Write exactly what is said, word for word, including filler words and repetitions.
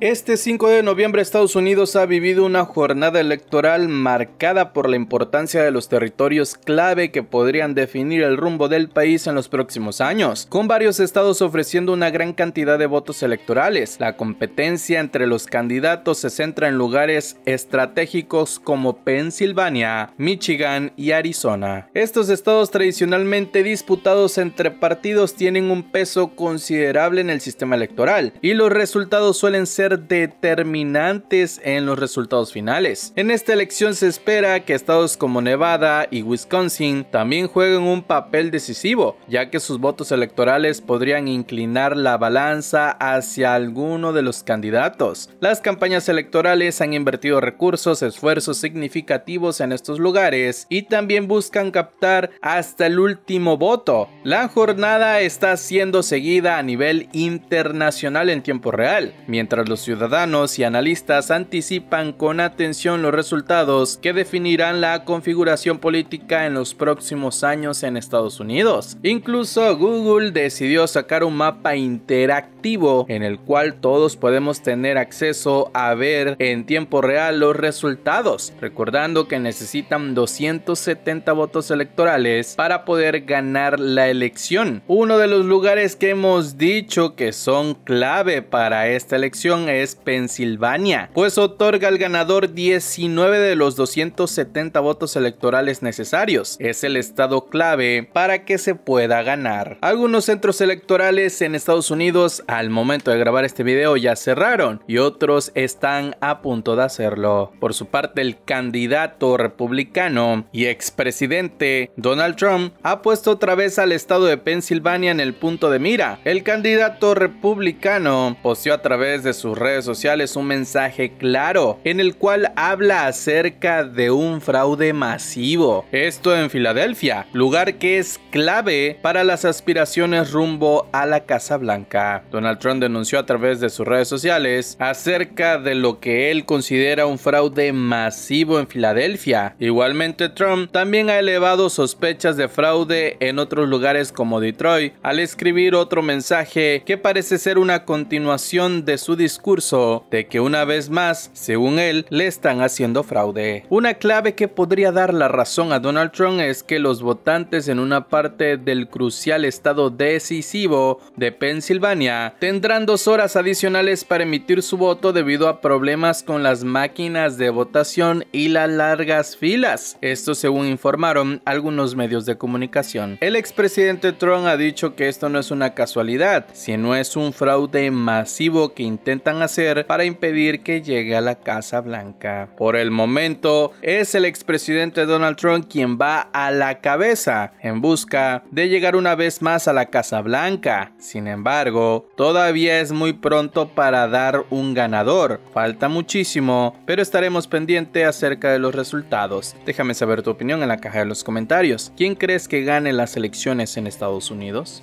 Este cinco de noviembre Estados Unidos ha vivido una jornada electoral marcada por la importancia de los territorios clave que podrían definir el rumbo del país en los próximos años, con varios estados ofreciendo una gran cantidad de votos electorales. La competencia entre los candidatos se centra en lugares estratégicos como Pensilvania, Michigan y Arizona. Estos estados tradicionalmente disputados entre partidos tienen un peso considerable en el sistema electoral y los resultados suelen ser determinantes en los resultados finales. En esta elección se espera que estados como Nevada y Wisconsin también jueguen un papel decisivo, ya que sus votos electorales podrían inclinar la balanza hacia alguno de los candidatos. Las campañas electorales han invertido recursos, esfuerzos significativos en estos lugares y también buscan captar hasta el último voto. La jornada está siendo seguida a nivel internacional en tiempo real, mientras los ciudadanos y analistas anticipan con atención los resultados que definirán la configuración política en los próximos años en Estados Unidos. Incluso Google decidió sacar un mapa interactivo en el cual todos podemos tener acceso a ver en tiempo real los resultados, recordando que necesitan doscientos setenta votos electorales para poder ganar la elección. Uno de los lugares que hemos dicho que son clave para esta elección es Pensilvania, pues otorga al ganador diecinueve de los doscientos setenta votos electorales necesarios. Es el estado clave para que se pueda ganar. Algunos centros electorales en Estados Unidos al momento de grabar este video ya cerraron y otros están a punto de hacerlo. Por su parte, el candidato republicano y expresidente Donald Trump ha puesto otra vez al estado de Pensilvania en el punto de mira. El candidato republicano posteó a través de de sus redes sociales un mensaje claro en el cual habla acerca de un fraude masivo, esto en Filadelfia, lugar que es clave para las aspiraciones rumbo a la Casa Blanca. Donald Trump denunció a través de sus redes sociales acerca de lo que él considera un fraude masivo en Filadelfia. Igualmente, Trump también ha elevado sospechas de fraude en otros lugares como Detroit, al escribir otro mensaje que parece ser una continuación de su discurso de que una vez más, según él, le están haciendo fraude. Una clave que podría dar la razón a Donald Trump es que los votantes en una parte del crucial estado decisivo de Pensilvania tendrán dos horas adicionales para emitir su voto debido a problemas con las máquinas de votación y las largas filas. Esto según informaron algunos medios de comunicación. El expresidente Trump ha dicho que esto no es una casualidad, sino es un fraude masivo que intentan hacer para impedir que llegue a la Casa Blanca. Por el momento, es el expresidente Donald Trump quien va a la cabeza en busca de llegar una vez más a la Casa Blanca. Sin embargo, todavía es muy pronto para dar un ganador. Falta muchísimo, pero estaremos pendientes acerca de los resultados. Déjame saber tu opinión en la caja de los comentarios. ¿Quién crees que gane las elecciones en Estados Unidos?